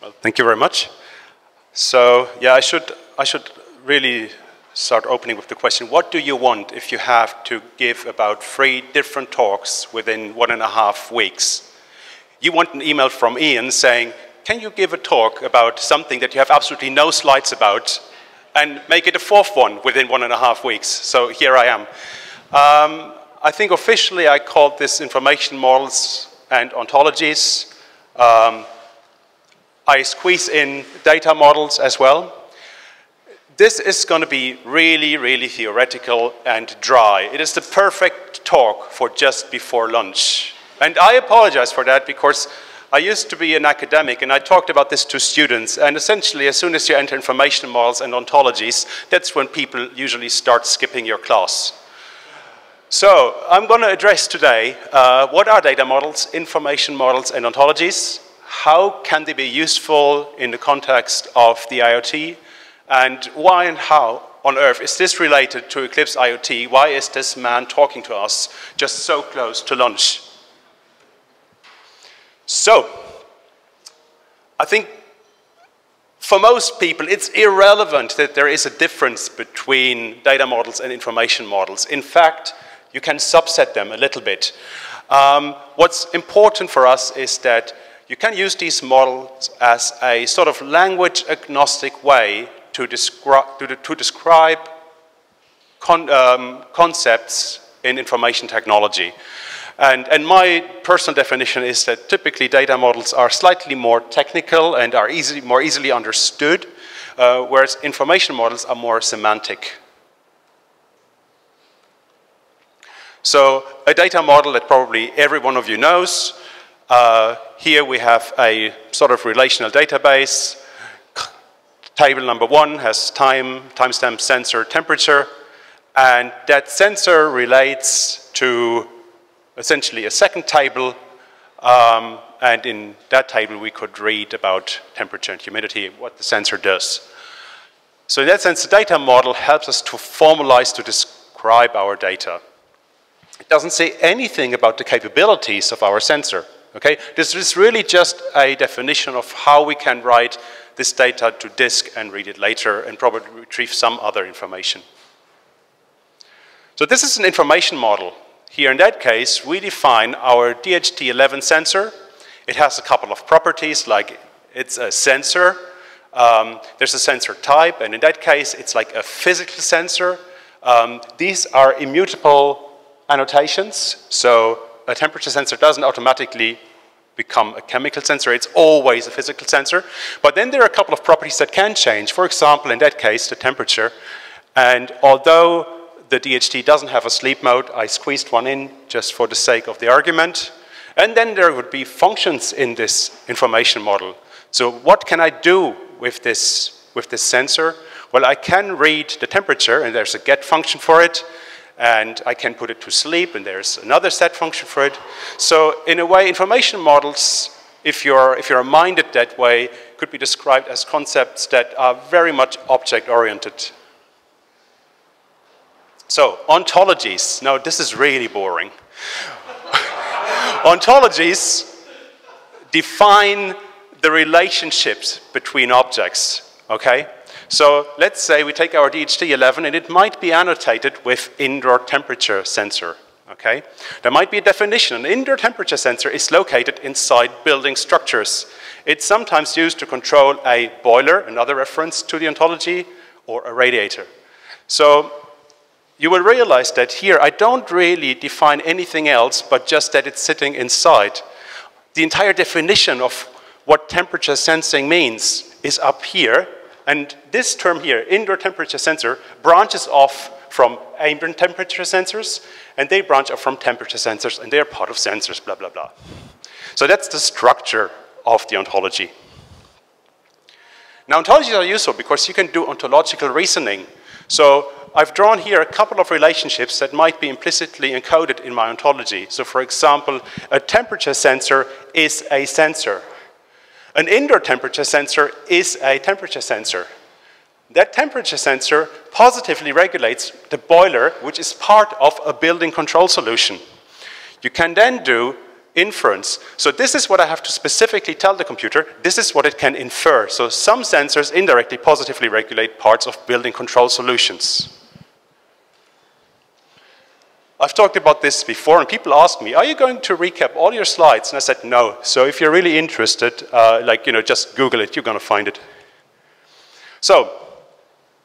Well, thank you very much. So, yeah, I should really start opening with the question, what do you want if you have to give about 3 different talks within 1.5 weeks? You want an email from Ian saying, can you give a talk about something that you have absolutely no slides about and make it a 4th one within 1.5 weeks? So here I am. I think officially I called this information models and ontologies. I squeeze in data models as well. This is going to be really, really theoretical and dry. It is the perfect talk for just before lunch. And I apologize for that because I used to be an academic and I talked about this to students, and essentially as soon as you enter information models and ontologies, that's when people usually start skipping your class. So I'm going to address today what are data models, information models and ontologies, how can they be useful in the context of the IoT, and why and how on earth is this related to Eclipse IoT? Why is this man talking to us just so close to lunch? So, I think for most people it's irrelevant that there is a difference between data models and information models. In fact, you can subset them a little bit. What's important for us is that you can use these models as a sort of language agnostic way to describe concepts in information technology. And my personal definition is that typically data models are slightly more technical and are more easily understood, whereas information models are more semantic. So a data model that probably every one of you knows, here we have a sort of relational database. Table number 1 has time, timestamp, sensor, temperature, and that sensor relates to essentially a second table, and in that table we could read about temperature and humidity, what the sensor does. So in that sense, the data model helps us to formalize, to describe our data. It doesn't say anything about the capabilities of our sensor, okay? This is really just a definition of how we can write this data to disk and read it later and probably retrieve some other information. So this is an information model. Here in that case, we define our DHT11 sensor. It has a couple of properties, like it's a sensor, there's a sensor type, and in that case, it's like a physical sensor. These are immutable annotations, so a temperature sensor doesn't automatically become a chemical sensor, it's always a physical sensor. But then there are a couple of properties that can change. For example, in that case, the temperature, and although the DHT doesn't have a sleep mode, I squeezed one in just for the sake of the argument. And then there would be functions in this information model. So what can I do with this sensor? Well, I can read the temperature, and there's a get function for it. And I can put it to sleep, and there's another set function for it. So in a way, information models, if you're minded that way, could be described as concepts that are very much object-oriented. So, ontologies. Now, this is really boring. Ontologies define the relationships between objects, okay? So, let's say we take our DHT11 and it might be annotated with indoor temperature sensor, okay? There might be a definition. An indoor temperature sensor is located inside building structures. It's sometimes used to control a boiler, another reference to the ontology, or a radiator. So, you will realize that here I don't really define anything else but just that it's sitting inside. The entire definition of what temperature sensing means is up here, and this term here, indoor temperature sensor, branches off from ambient temperature sensors, and they branch off from temperature sensors, and they are part of sensors, blah, blah, blah. So that's the structure of the ontology. Now, ontologies are useful because you can do ontological reasoning. So I've drawn here a couple of relationships that might be implicitly encoded in my ontology. So for example, a temperature sensor is a sensor. An indoor temperature sensor is a temperature sensor. That temperature sensor positively regulates the boiler, which is part of a building control solution. You can then do inference. So this is what I have to specifically tell the computer. This is what it can infer. So some sensors indirectly positively regulate parts of building control solutions. I've talked about this before, and people ask me, are you going to recap all your slides? And I said, no. So if you're really interested, just Google it. You're going to find it. So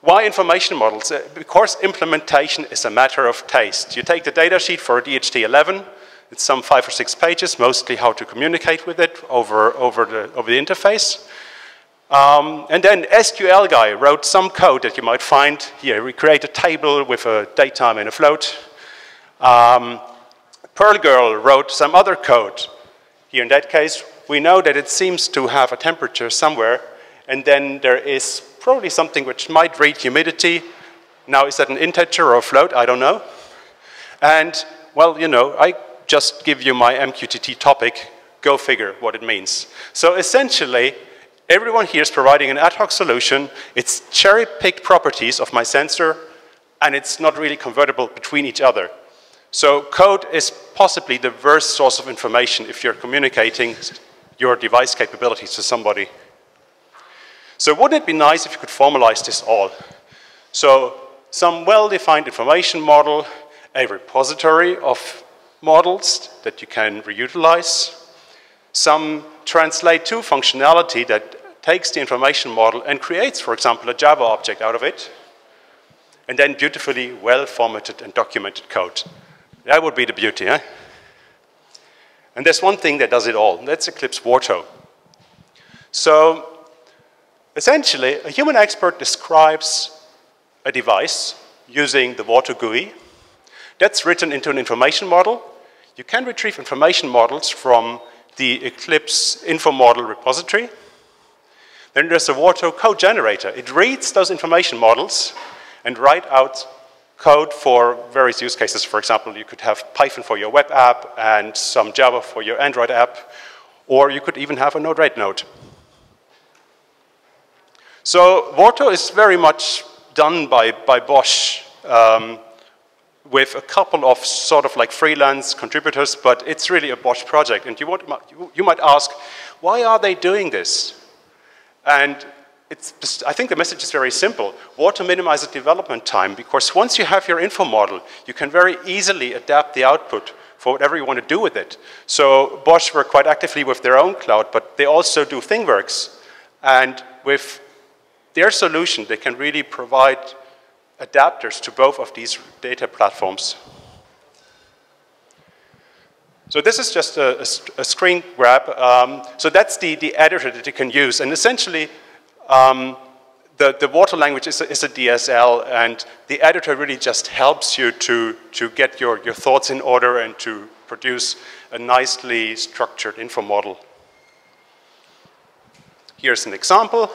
why information models? Because implementation is a matter of taste. You take the data sheet for DHT11. It's some 5 or 6 pages, mostly how to communicate with it over the interface. And then SQL guy wrote some code that you might find here. We create a table with a date time and a float. Pearl Girl wrote some other code. Here in that case, we know that it seems to have a temperature somewhere, and then there is probably something which might read humidity. Now, is that an integer or a float? I don't know. And, well, you know, I just give you my MQTT topic, go figure what it means. So essentially, everyone here is providing an ad hoc solution. It's cherry-picked properties of my sensor, and it's not really convertible between each other. So code is possibly the worst source of information if you're communicating your device capabilities to somebody. So wouldn't it be nice if you could formalize this all? So some well-defined information model, a repository of models that you can reutilize, some translate-to functionality that takes the information model and creates, for example, a Java object out of it, and then beautifully well-formatted and documented code. That would be the beauty, eh? And there's one thing that does it all. That's Eclipse Warto. So essentially, a human expert describes a device using the Warto GUI. That's written into an information model. You can retrieve information models from the Eclipse info model repository. Then there's a Warto code generator. It reads those information models and writes out code for various use cases. For example, you could have Python for your web app and some Java for your Android app, or you could even have a Node-RED node. So Warto is very much done by Bosch with a couple of sort of like freelance contributors, but it's really a Bosch project. And you might ask, why are they doing this? And it's just, I think the message is very simple. Warto minimizes development time, because once you have your info model, you can very easily adapt the output for whatever you want to do with it. So Bosch work quite actively with their own cloud, but they also do ThingWorks. And with their solution, they can really provide adapters to both of these data platforms. So this is just a screen grab. So that's the editor that you can use. And essentially, the Warto language is a DSL, and the editor really just helps you to get your thoughts in order and to produce a nicely structured info model. Here's an example.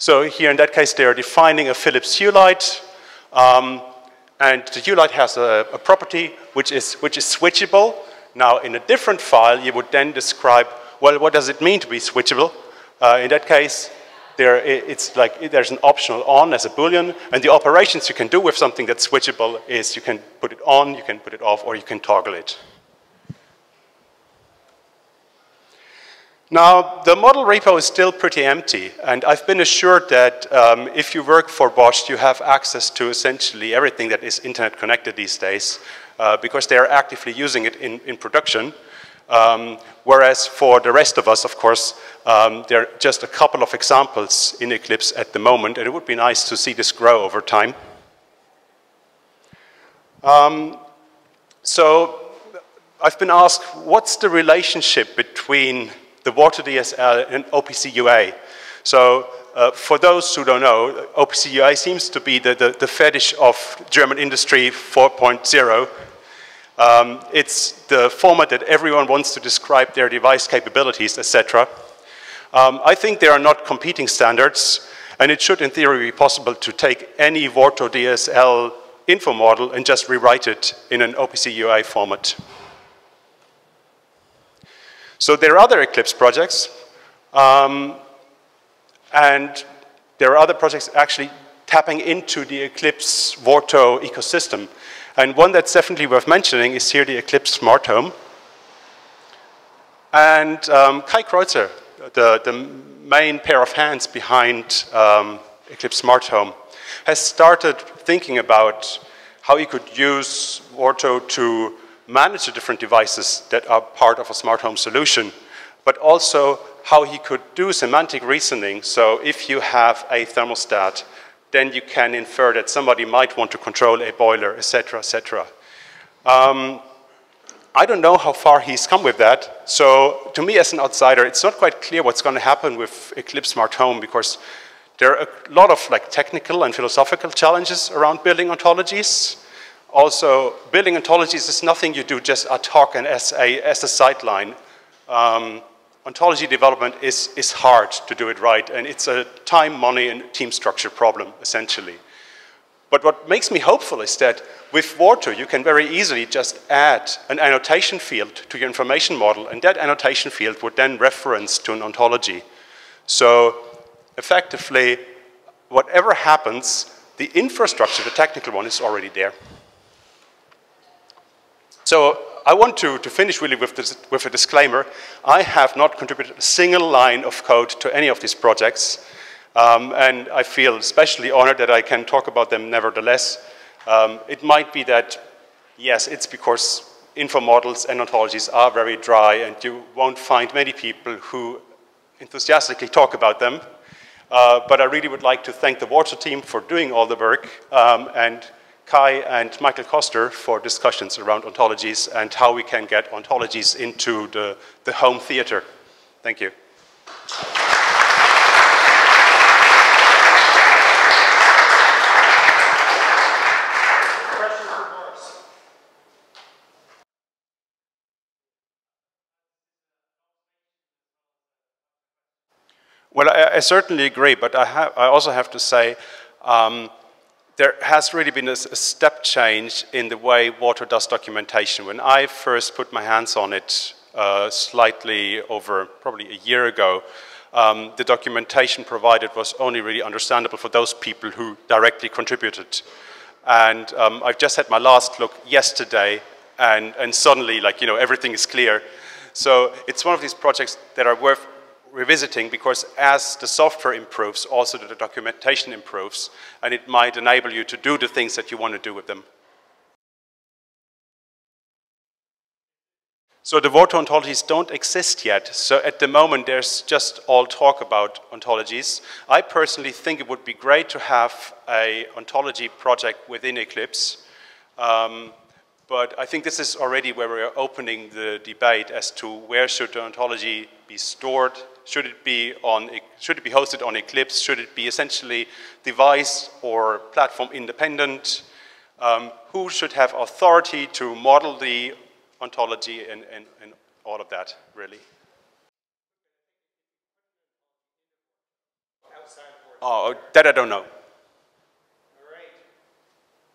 So here in that case, they are defining a Philips Hue Light, and the Hue Light has a property which is switchable. Now, in a different file, you would then describe, well, what does it mean to be switchable? In that case, there's an optional on as a boolean, and the operations you can do with something that's switchable is you can put it on, you can put it off, or you can toggle it. Now, the model repo is still pretty empty, and I've been assured that if you work for Bosch, you have access to essentially everything that is internet connected these days, because they are actively using it in production. Whereas for the rest of us, of course, there are just a couple of examples in Eclipse at the moment, and it would be nice to see this grow over time. So I've been asked, what's the relationship between the Warto DSL and OPC UA? So for those who don't know, OPC UA seems to be the fetish of German industry 4.0. It's the format that everyone wants to describe their device capabilities, etc. I think there are not competing standards, and it should in theory be possible to take any Warto DSL info model and just rewrite it in an OPC UA format. So there are other Eclipse projects, and there are other projects actually tapping into the Eclipse Warto ecosystem. And one that's definitely worth mentioning is here the Eclipse Smart Home. And Kai Kreutzer, the main pair of hands behind Eclipse Smart Home, has started thinking about how he could use Orto to manage the different devices that are part of a smart home solution, but also how he could do semantic reasoning. So if you have a thermostat, then you can infer that somebody might want to control a boiler, etc., etc. I don't know how far he's come with that. So to me as an outsider, it's not quite clear what's going to happen with Eclipse Smart Home, because there are a lot of technical and philosophical challenges around building ontologies. Also, building ontologies is nothing you do just ad hoc and as a sideline. Ontology development is hard to do it right, and it's a time, money, and team structure problem, essentially. But what makes me hopeful is that with Vorto, you can very easily just add an annotation field to your information model, and that annotation field would then reference to an ontology. So effectively, whatever happens, the infrastructure, the technical one, is already there. So I want to finish really with a disclaimer. I have not contributed a single line of code to any of these projects. And I feel especially honored that I can talk about them nevertheless. It might be that, yes, it's because info models and ontologies are very dry and you won't find many people who enthusiastically talk about them. But I really would like to thank the Water team for doing all the work, and Kai and Michael Koster for discussions around ontologies and how we can get ontologies into the home theater. Thank you. Well, I certainly agree, but I also have to say there has really been a step change in the way Water does documentation. When I first put my hands on it slightly over probably a year ago, the documentation provided was only really understandable for those people who directly contributed. And I've just had my last look yesterday, and suddenly, like, you know, everything is clear. So it's one of these projects that are worth revisiting, because as the software improves, also the documentation improves, and it might enable you to do the things that you want to do with them. So the Vorto ontologies don't exist yet. So at the moment, there's just all talk about ontologies. I personally think it would be great to have an ontology project within Eclipse. But I think this is already where we're opening the debate as to where should the ontology be stored. Should it be hosted on Eclipse? Should it be essentially device or platform independent? Who should have authority to model the ontology and all of that, really? Oh, that I don't know. All right.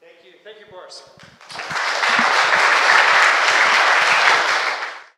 Thank you. Thank you, Boris.